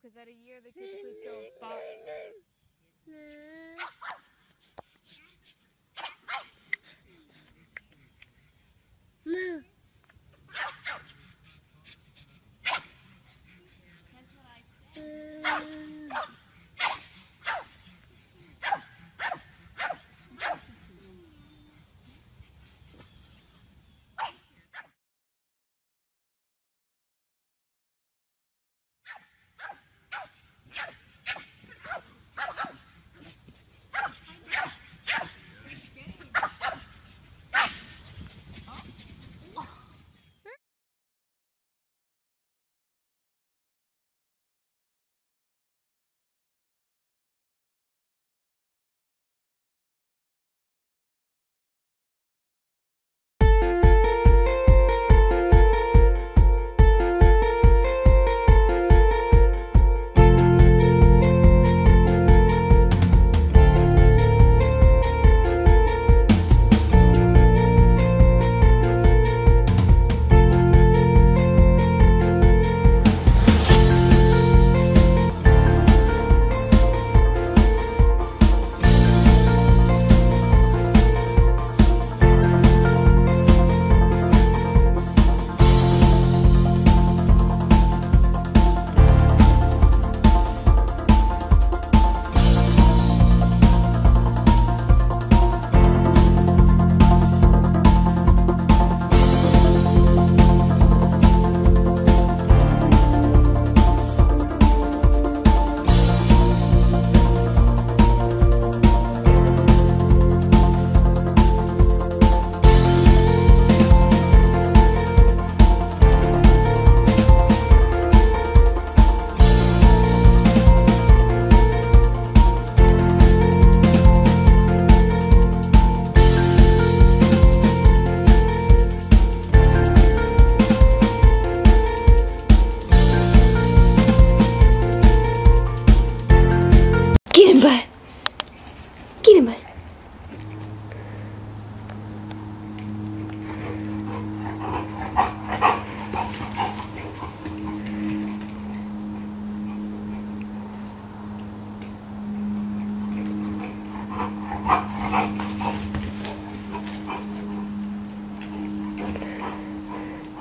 because at a year they typically fill spots.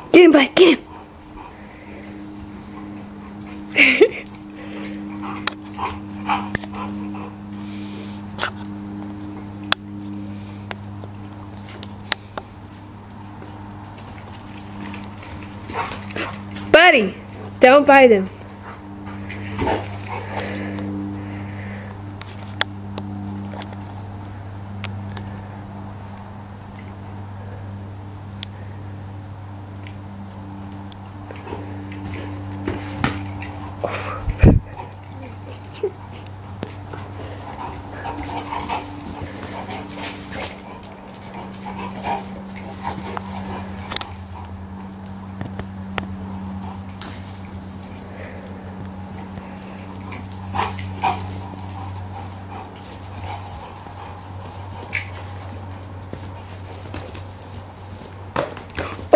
Get him, bud, get him! Buddy, don't bite him.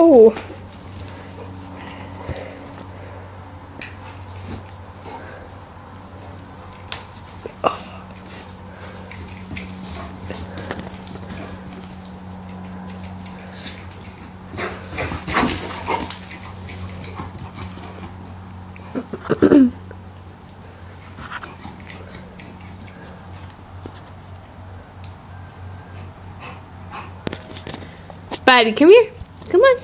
Oh. Buddy, come here. Come on.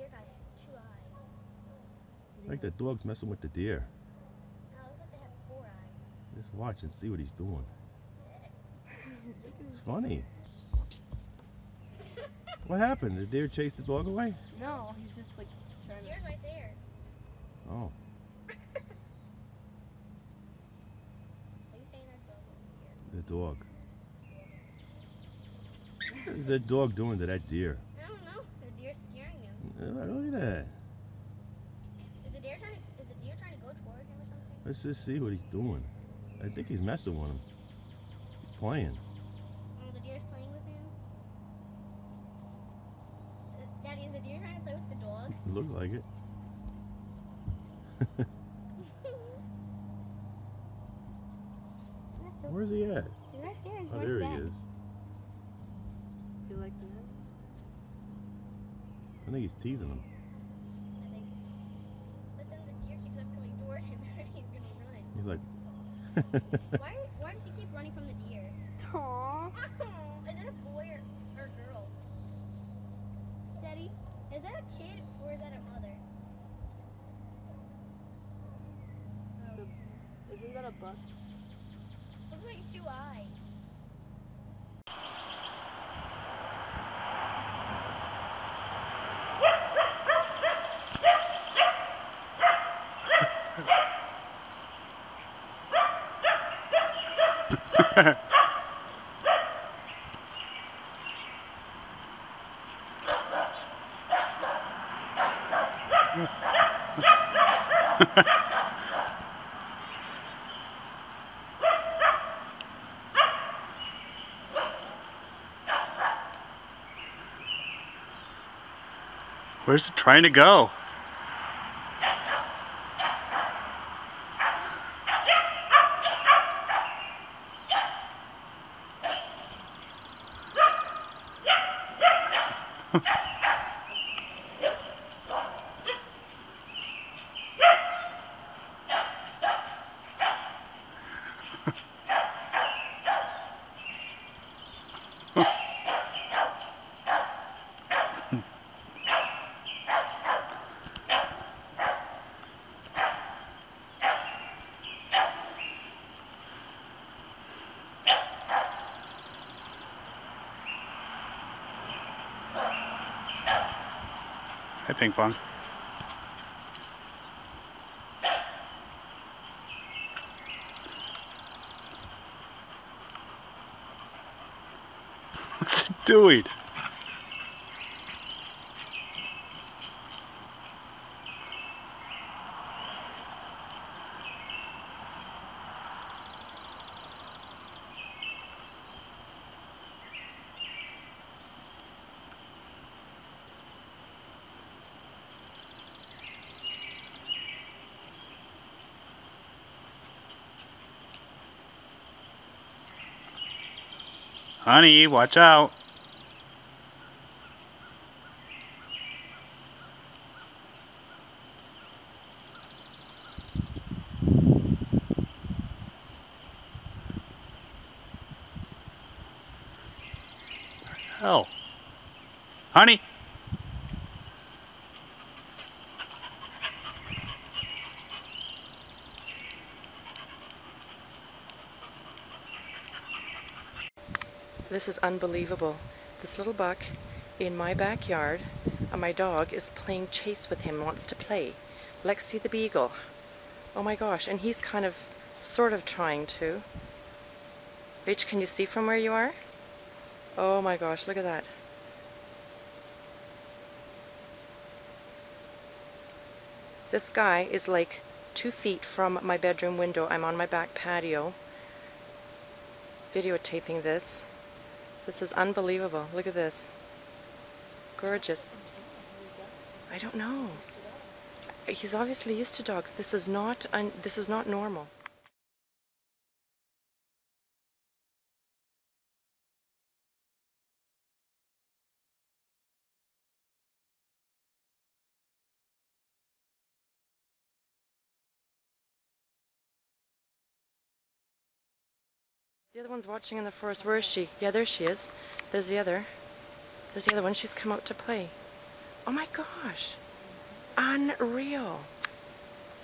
deer guys with 2 eyes. I think the dog's messing with the deer. No, it looks like they have 4 eyes. Just watch and see what he's doing. It's funny. What happened? Did the deer chase the dog away? No, he's just like trying to... The deer's right there. Oh. The dog. What is that dog doing to that deer? I don't know. The deer's scaring him. Look at that. Is the deer trying to go toward him or something? Let's just see what he's doing. I think he's messing with him. He's playing. Oh, the deer's playing with him? Daddy, is the deer trying to play with the dog? Looks like it. Where's he at? He's right there. Oh, there he is. You like that? I think he's teasing him. I think so. But then the deer keeps on coming toward him, and he's gonna run. He's like. Why does he keep running from the deer? Aww. Is that a boy or a girl? Daddy, is that a kid or is that a mother? Oh. Isn't that a buck? Looks like 2 eyes. Where's it trying to go? Hey, ping pong. What's it doing? Honey, watch out. Oh. Honey. This is unbelievable. This little buck in my backyard, and my dog is playing chase with him, wants to play. Lexi the beagle. Oh my gosh, and he's kind of, sort of trying to. Rach, can you see from where you are? Oh my gosh, look at that. This guy is like 2 feet from my bedroom window. I'm on my back patio videotaping this. This is unbelievable. Look at this. Gorgeous. I don't know. He's obviously used to dogs. This is not normal. The other one's watching in the forest. Where is she? Yeah, there she is. There's the other one. She's come out to play. Oh my gosh. Unreal.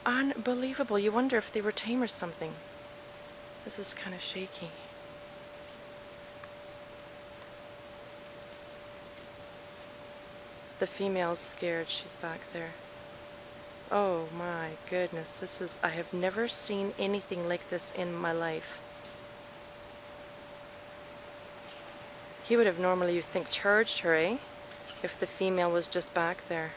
Unbelievable. You wonder if they were tame or something. This is kind of shaky. The female's scared. She's back there. Oh my goodness. This is, I have never seen anything like this in my life. He would have normally, you'd think, charged her, eh? If the female was just back there.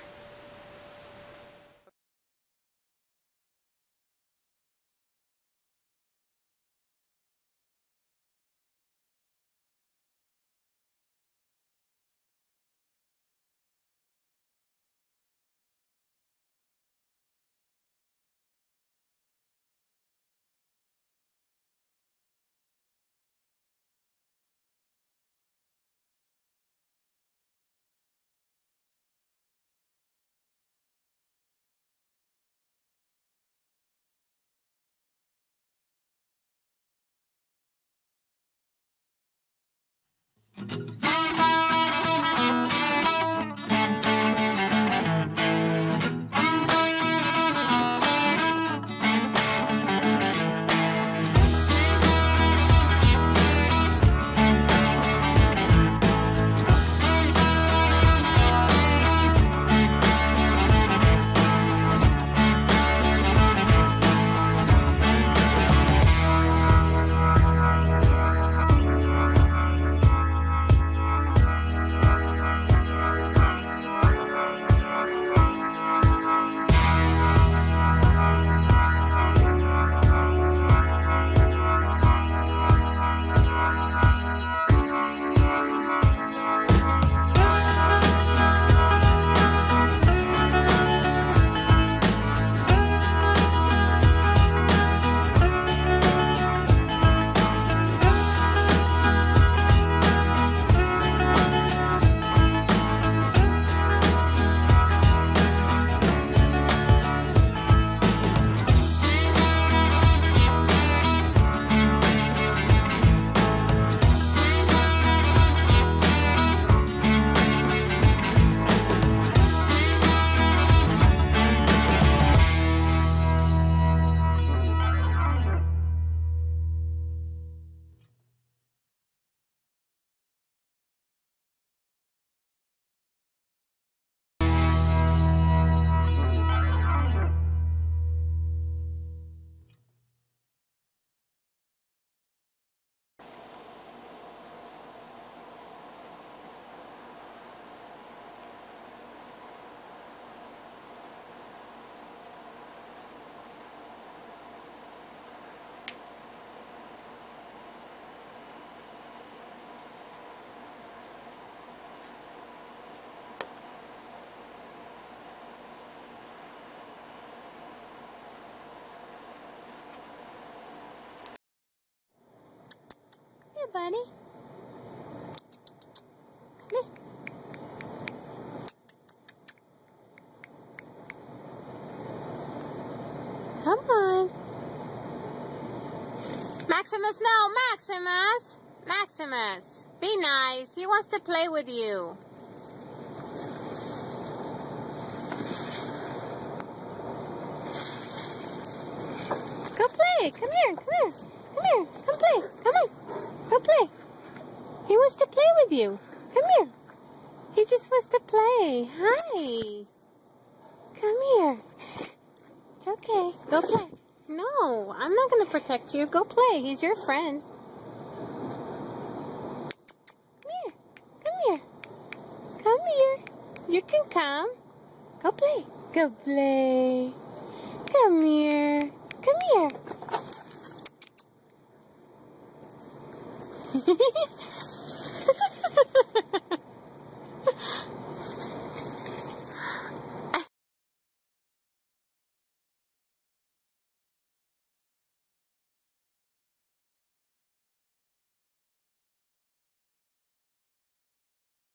Buddy, come here. Come on, Maximus. No, Maximus. Maximus, be nice. He wants to play with you. Go play. Come here. Come here. Come here. Come play. Come on. Go play. He wants to play with you. Come here. He just wants to play. Hi. Come here. It's okay. Go play. No, I'm not going to protect you. Go play. He's your friend. Come here. Come here. Come here. You can come. Go play. Go play. Come here. Come here.